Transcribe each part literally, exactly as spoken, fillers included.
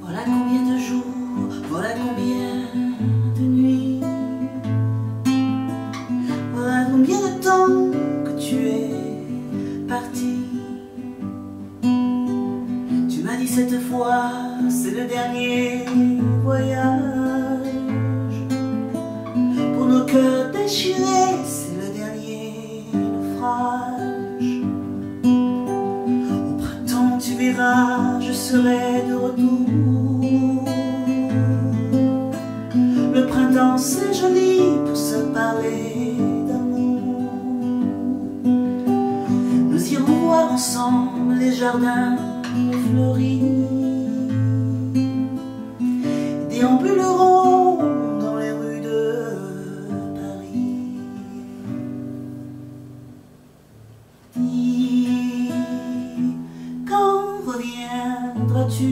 Voilà combien de jours, voilà combien de nuits, voilà combien de temps que tu es parti. Tu m'as dit cette fois, c'est le dernier voyage. Pour nos cœurs déchirés, c'est le dernier naufrage. Au printemps, tu verras, je serai de retour. Le printemps, c'est joli pour se parler d'amour. Nous irons voir ensemble les jardins fleuris, déambulerons dans les rues de Paris. Dis, quand reviendras-tu?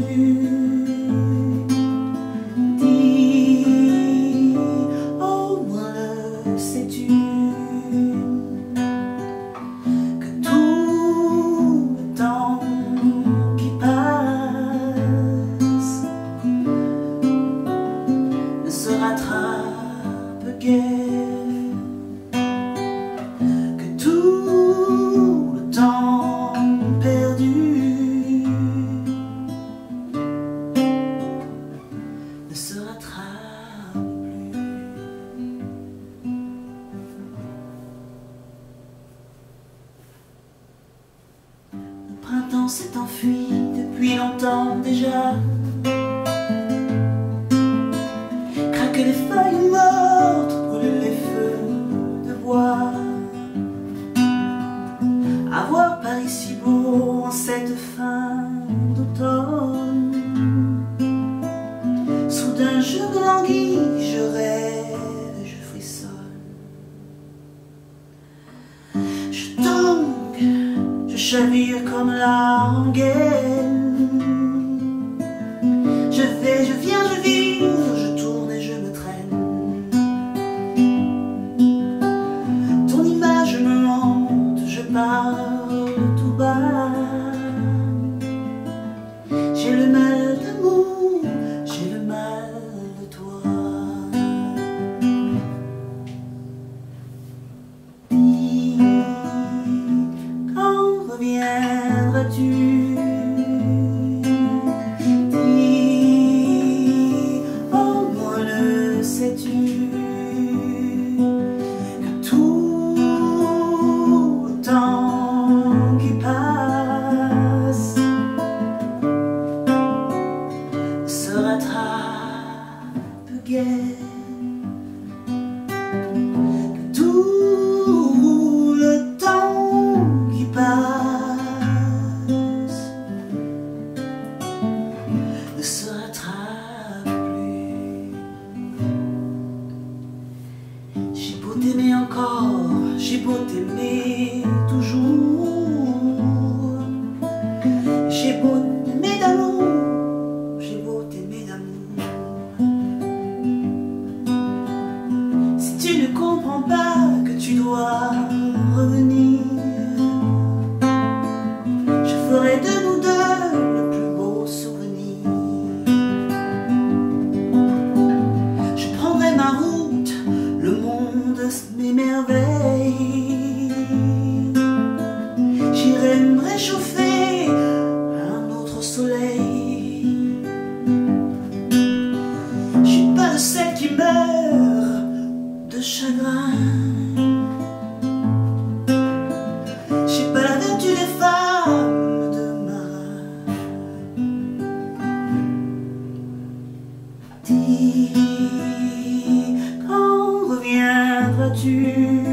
Dis, au moins le sais-tu, que tout le temps rattrape guère, que tout le temps perdu ne se rattrape plus. Le printemps s'est enfui depuis longtemps déjà. Que les feuilles mortes brûlent les feux de bois. Avoir Paris si beau en cette fin d'automne, soudain je languis, je rêve, je frissonne. Je tangue, je chavire comme la rengaine. Je vais, je viens, je vire, je tout bas. J'ai le mal d'amour, j'ai le mal de toi. Dis, quand reviendras-tu? Dis, au moins le sais-tu, que tout le temps que tout le temps qui passe ne se rattrape plus. J'ai beau t'aimer encore, j'ai beau t'aimer toujours, j'ai beau t'aimer d'amour, j'ai beau t'aimer d'amour. Tu ne comprends pas que tu dois revenir. Je ferai de nous deux le plus beau souvenir. Je prendrai ma route, le monde m'émerveille. J'irai me réchauffer à un autre soleil. Je suis pas de celle qui meurt de chagrin. J'ai pas la vertu des femmes de marin. Dis, quand reviendras-tu?